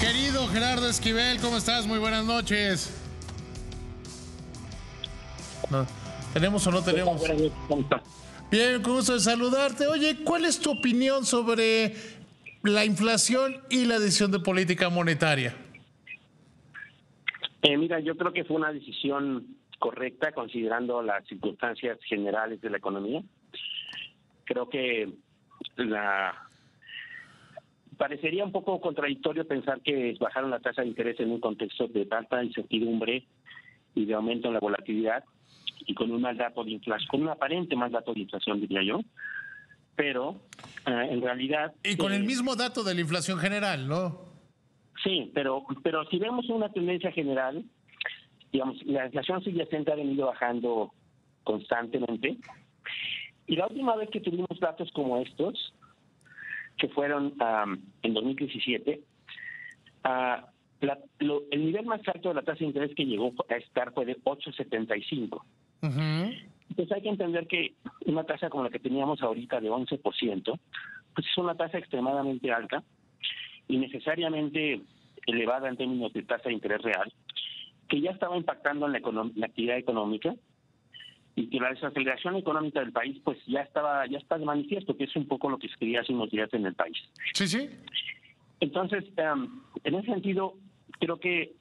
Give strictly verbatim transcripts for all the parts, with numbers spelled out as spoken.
Querido Gerardo Esquivel, ¿cómo estás? Muy buenas noches. No. ¿Tenemos o no tenemos? Bien, con gusto de saludarte. Oye, ¿cuál es tu opinión sobre la inflación y la decisión de política monetaria? Eh, mira, yo creo que fue una decisión correcta considerando las circunstancias generales de la economía. Creo que la... Parecería un poco contradictorio pensar que bajaron la tasa de interés en un contexto de tanta incertidumbre y de aumento en la volatilidad y con un mal dato de inflación, con un aparente mal dato de inflación, diría yo, pero eh, en realidad... Y con eh, el mismo dato de la inflación general, ¿no? Sí, pero pero si vemos una tendencia general, digamos, la inflación subyacente ha venido bajando constantemente y la última vez que tuvimos datos como estos, que fueron um, en dos mil diecisiete, uh, la, lo, el nivel más alto de la tasa de interés que llegó a estar fue de ocho setenta y cinco. Uh-huh. Entonces hay que entender que una tasa como la que teníamos ahorita de once por ciento, pues es una tasa extremadamente alta y necesariamente elevada en términos de tasa de interés real, que ya estaba impactando en la, econom- la actividad económica y que la desaceleración económica del país pues ya estaba ya está de manifiesto, que es un poco lo que escribía hace unos días en El País. Sí, sí. Entonces, um, en ese sentido, creo que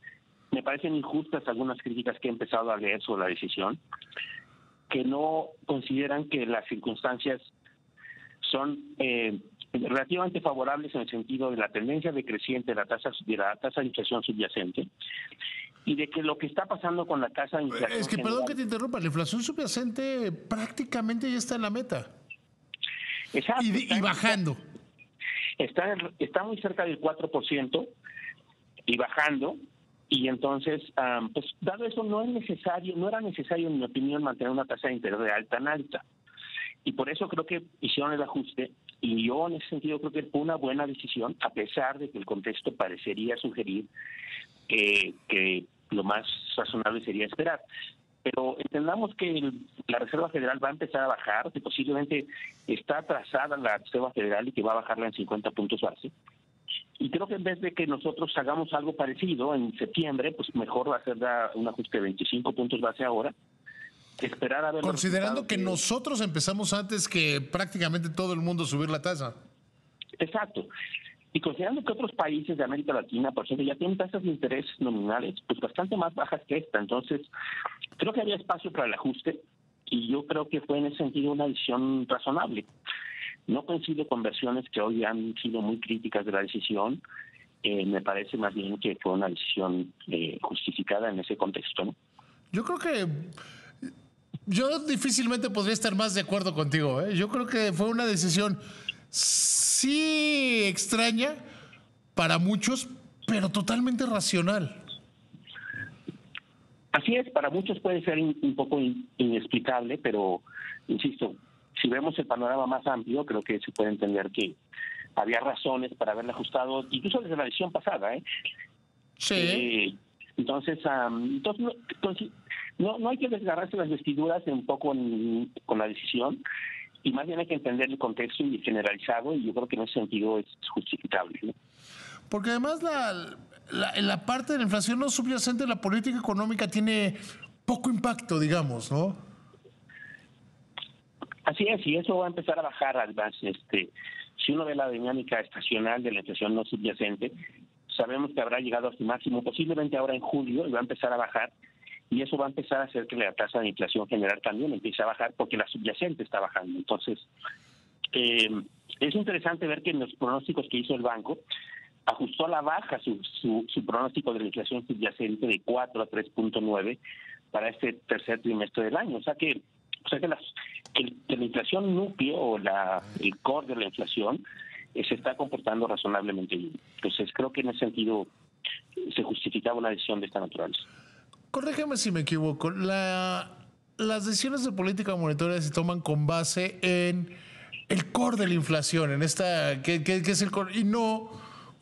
me parecen injustas algunas críticas que he empezado a leer sobre la decisión, que no consideran que las circunstancias son eh, relativamente favorables en el sentido de la tendencia decreciente de la tasa de la tasa de inflación subyacente, y de que lo que está pasando con la tasa de inflación... Es que, general, perdón que te interrumpa, la inflación subyacente prácticamente ya está en la meta. Exacto. Y, está y bajando. Está, está muy cerca del cuatro por ciento y bajando, y entonces, um, pues dado eso, no es necesario, no era necesario, en mi opinión, mantener una tasa de interés real tan alta. Y por eso creo que hicieron el ajuste, y yo en ese sentido creo que fue una buena decisión, a pesar de que el contexto parecería sugerir que... que lo más razonable sería esperar. Pero entendamos que el, la Reserva Federal va a empezar a bajar, que posiblemente está atrasada la Reserva Federal y que va a bajarla en cincuenta puntos base. Y creo que en vez de que nosotros hagamos algo parecido en septiembre, pues mejor va a ser un ajuste de veinticinco puntos base ahora. Esperar a ver. Considerando que, que nosotros empezamos antes que prácticamente todo el mundo subir la tasa. Exacto. Y considerando que otros países de América Latina, por ejemplo, ya tienen tasas de interés nominales pues bastante más bajas que esta. Entonces, creo que había espacio para el ajuste y yo creo que fue en ese sentido una decisión razonable. No coincido con versiones que hoy han sido muy críticas de la decisión. Eh, me parece más bien que fue una decisión eh, justificada en ese contexto, ¿no? Yo creo que... Yo difícilmente podría estar más de acuerdo contigo, ¿eh? Yo creo que fue una decisión... Sí, extraña para muchos, pero totalmente racional. Así es, para muchos puede ser un poco inexplicable, pero insisto, si vemos el panorama más amplio, creo que se puede entender que había razones para haberla ajustado, incluso desde la edición pasada, ¿eh? Sí. Eh, entonces, um, entonces, no, no hay que desgarrarse las vestiduras un poco en, con la decisión. Y más bien hay que entender el contexto y generalizado, y yo creo que en ese sentido es justificable, ¿no? Porque además la, la, la parte de la inflación no subyacente, la política económica tiene poco impacto, digamos, ¿no? Así es, y eso va a empezar a bajar, además. Este, si uno ve la dinámica estacional de la inflación no subyacente, sabemos que habrá llegado a su máximo, posiblemente ahora en julio, y va a empezar a bajar. Y eso va a empezar a hacer que la tasa de inflación general también empiece a bajar porque la subyacente está bajando. Entonces, eh, es interesante ver que en los pronósticos que hizo el banco, ajustó a la baja su, su, su pronóstico de la inflación subyacente de cuatro a tres punto nueve para este tercer trimestre del año. O sea que, o sea que, la, que, que la inflación núcleo o la, el core de la inflación eh, se está comportando razonablemente bien. Entonces, creo que en ese sentido se justificaba una decisión de esta naturaleza. Corrígeme si me equivoco. La, las decisiones de política monetaria se toman con base en el core de la inflación, en esta que, que, que es el core, y no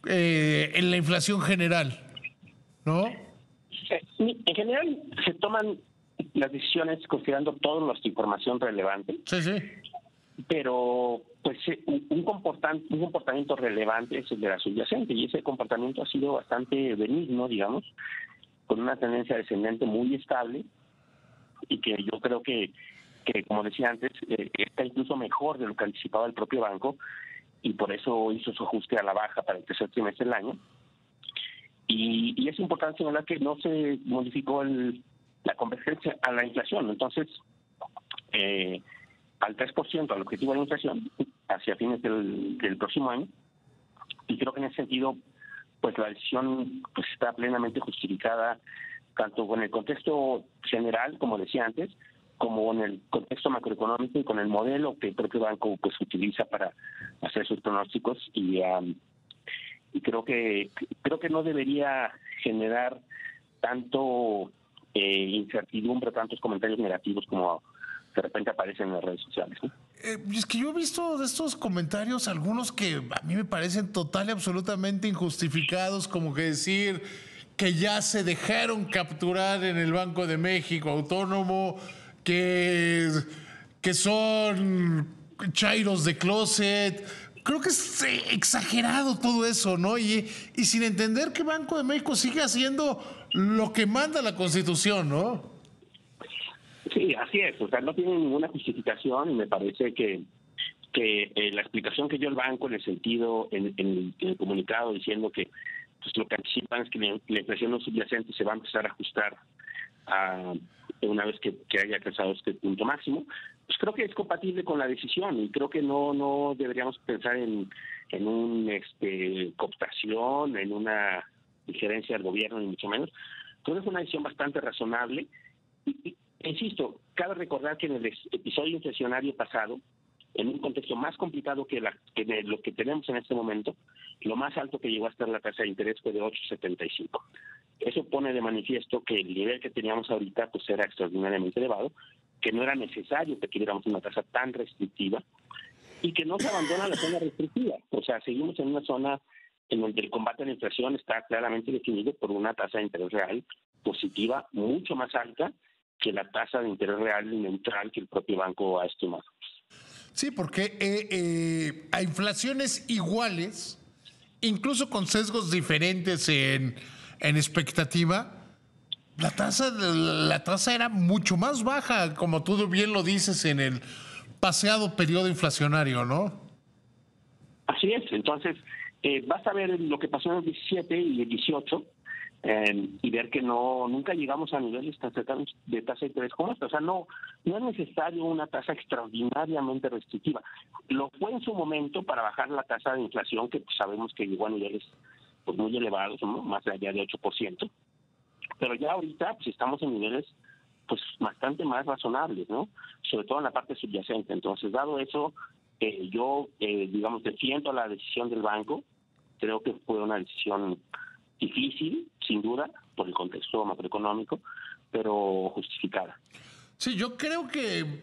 eh, en la inflación general, ¿no? En general se toman las decisiones considerando toda la información relevante. Sí, sí. Pero pues un comportamiento, un comportamiento relevante es el de la subyacente, y ese comportamiento ha sido bastante benigno, digamos, con una tendencia descendente muy estable, y que yo creo que, que como decía antes, eh, está incluso mejor de lo que anticipaba el propio banco, y por eso hizo su ajuste a la baja para el tercer trimestre del año. Y, y es importante señalar que no se modificó el, la convergencia a la inflación, entonces eh, al tres por ciento al objetivo de la inflación hacia fines del, del próximo año, y creo que en ese sentido pues la decisión pues está plenamente justificada, tanto con el contexto general, como decía antes, como en el contexto macroeconómico y con el modelo que el propio banco pues utiliza para hacer sus pronósticos, y, um, y creo que creo que no debería generar tanto eh, incertidumbre, tantos comentarios negativos como de repente aparecen en las redes sociales, ¿no? Eh, es que yo he visto de estos comentarios algunos que a mí me parecen total y absolutamente injustificados, como que decir que ya se dejaron capturar en el Banco de México Autónomo, que, que son chairos de closet. Creo que es exagerado todo eso, ¿no? Y, y sin entender que Banco de México sigue haciendo lo que manda la Constitución, ¿no? Sí, así es. O sea, no tiene ninguna justificación, y me parece que, que eh, la explicación que dio el banco en el sentido, en, en, en el comunicado, diciendo que pues lo que anticipan es que la inflación no subyacente se va a empezar a ajustar a, una vez que, que haya alcanzado este punto máximo, pues creo que es compatible con la decisión, y creo que no no deberíamos pensar en, en una este, cooptación, en una injerencia del gobierno, ni mucho menos. Creo que es una decisión bastante razonable. Y, y, insisto, cabe recordar que en el episodio inflacionario pasado, en un contexto más complicado que, la, que de lo que tenemos en este momento, lo más alto que llegó a estar la tasa de interés fue de ocho setenta y cinco. Eso pone de manifiesto que el nivel que teníamos ahorita pues era extraordinariamente elevado, que no era necesario que tuviéramos una tasa tan restrictiva, y que no se abandona la zona restrictiva. O sea, seguimos en una zona en donde el combate a la inflación está claramente definido por una tasa de interés real positiva mucho más alta que la tasa de interés real y neutral que el propio banco ha estimado. Sí, porque eh, eh, a inflaciones iguales, incluso con sesgos diferentes en, en expectativa, la tasa la tasa era mucho más baja, como tú bien lo dices, en el pasado periodo inflacionario, ¿no? Así es. Entonces, eh, vas a ver lo que pasó en el diecisiete y el dieciocho, eh, y ver que no nunca llegamos a niveles tan cercanos de tasa de interés como esta. O sea, no, no es necesario una tasa extraordinariamente restrictiva. Lo fue en su momento para bajar la tasa de inflación, que pues, sabemos que llegó a niveles pues, muy elevados, ¿no? Más allá de ocho por ciento. Pero ya ahorita pues estamos en niveles pues bastante más razonables, ¿no? Sobre todo en la parte subyacente. Entonces, dado eso, eh, yo, eh, digamos, defiendo la decisión del banco. Creo que fue una decisión difícil, sin duda, por el contexto macroeconómico, pero justificada. Sí, yo creo que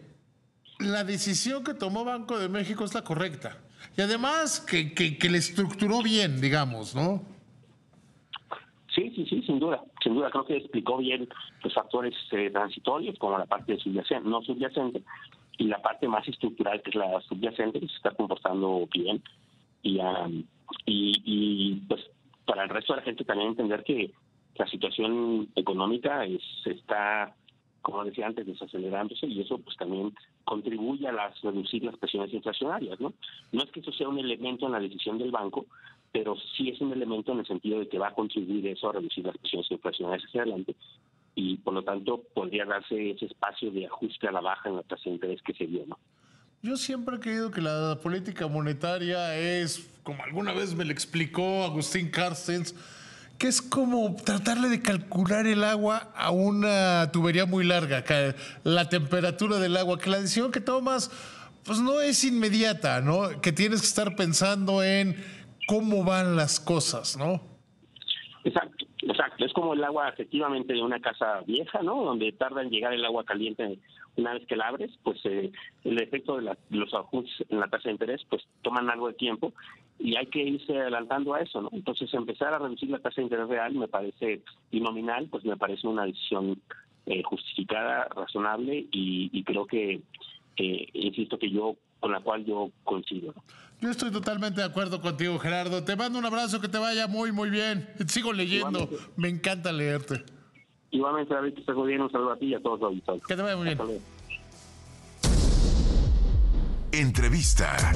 la decisión que tomó Banco de México es la correcta. Y además que, que, que le estructuró bien, digamos, ¿no? Sí, sí, sí, sin duda. Sin duda, creo que explicó bien los factores eh, transitorios, como la parte subyacente, no subyacente, y la parte más estructural, que es la subyacente, que se está comportando bien. Y, um, y, y pues para el resto de la gente también entender que la situación económica es, está, como decía antes, desacelerándose, y eso pues también contribuye a las, reducir las presiones inflacionarias, ¿no? No es que eso sea un elemento en la decisión del banco, pero sí es un elemento en el sentido de que va a contribuir eso a reducir las presiones inflacionarias hacia adelante, y por lo tanto podría darse ese espacio de ajuste a la baja en la tasa de interés que se dio, ¿no? Yo siempre he creído que la política monetaria es, como alguna vez me lo explicó Agustín Carstens, que es como tratarle de calcular el agua a una tubería muy larga, la temperatura del agua, que la decisión que tomas pues no es inmediata, ¿no? Que tienes que estar pensando en cómo van las cosas, ¿no? Exacto, exacto. Es como el agua efectivamente de una casa vieja, ¿no? Donde tarda en llegar el agua caliente una vez que la abres, pues eh, el efecto de la, los ajustes en la tasa de interés pues toman algo de tiempo, y hay que irse adelantando a eso, ¿no? Entonces, empezar a reducir la tasa de interés real me parece, y nominal, pues me parece una decisión eh, justificada, razonable, y, y creo que, eh, insisto, que yo con la cual yo coincido. Yo estoy totalmente de acuerdo contigo, Gerardo. Te mando un abrazo, que te vaya muy, muy bien. Sigo leyendo. Igualmente. Me encanta leerte. Igualmente, David, que estés bien. Un saludo a ti y a todos los auditores. Que te vaya muy bien. Entrevista.